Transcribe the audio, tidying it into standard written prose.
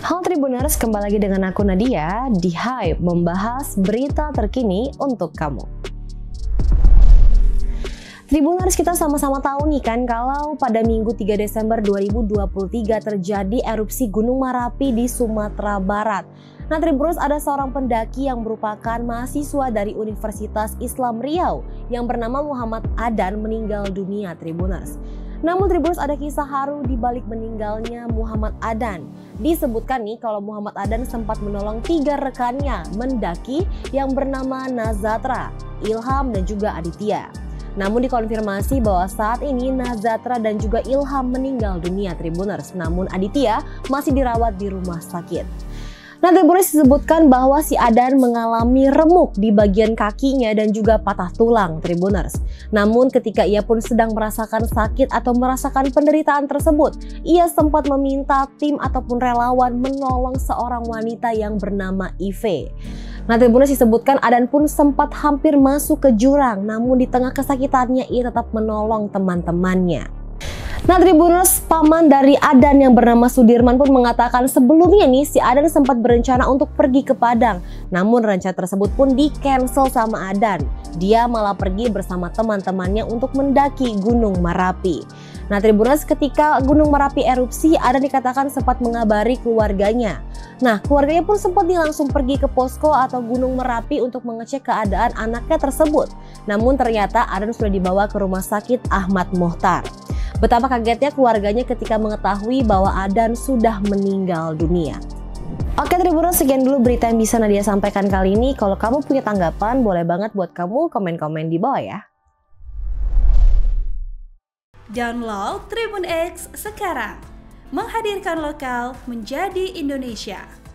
Halo Tribuners, kembali lagi dengan aku Nadia di Hype membahas berita terkini untuk kamu. Tribuners, kita sama-sama tahu nih kan kalau pada Minggu 3 Desember 2023 terjadi erupsi Gunung Marapi di Sumatera Barat. Nah Tribuners, ada seorang pendaki yang merupakan mahasiswa dari Universitas Islam Riau yang bernama Muhammad Adan meninggal dunia, Tribuners. Namun Tribuners, ada kisah haru di balik meninggalnya Muhammad Adan. Disebutkan nih kalau Muhammad Adan sempat menolong 3 rekannya mendaki yang bernama Nazatra, Ilham dan juga Aditya. Namun dikonfirmasi bahwa saat ini Nazatra dan juga Ilham meninggal dunia, Tribuners. Namun Aditya masih dirawat di rumah sakit. Nah Tribuners, disebutkan bahwa si Adan mengalami remuk di bagian kakinya dan juga patah tulang, Tribuners. Namun ketika ia pun sedang merasakan sakit atau merasakan penderitaan tersebut, ia sempat meminta tim ataupun relawan menolong seorang wanita yang bernama Eve. Nah Tribuners, disebutkan Adan pun sempat hampir masuk ke jurang, namun di tengah kesakitannya ia tetap menolong teman-temannya. Nah Tribuners, paman dari Adan yang bernama Sudirman pun mengatakan sebelumnya nih si Adan sempat berencana untuk pergi ke Padang. Namun rencana tersebut pun di cancel sama Adan. Dia malah pergi bersama teman-temannya untuk mendaki Gunung Marapi. Nah Tribuners, ketika Gunung Merapi erupsi, Adan dikatakan sempat mengabari keluarganya. Nah keluarganya pun sempat langsung pergi ke posko atau Gunung Merapi untuk mengecek keadaan anaknya tersebut. Namun ternyata Adan sudah dibawa ke Rumah Sakit Achmad Mokhtar. Betapa kagetnya keluarganya ketika mengetahui bahwa Adan sudah meninggal dunia. Oke Tribuners, sekian dulu berita yang bisa Nadia sampaikan kali ini. Kalau kamu punya tanggapan, boleh banget buat kamu komen-komen di bawah ya. Download Tribun X sekarang. Menghadirkan lokal menjadi Indonesia.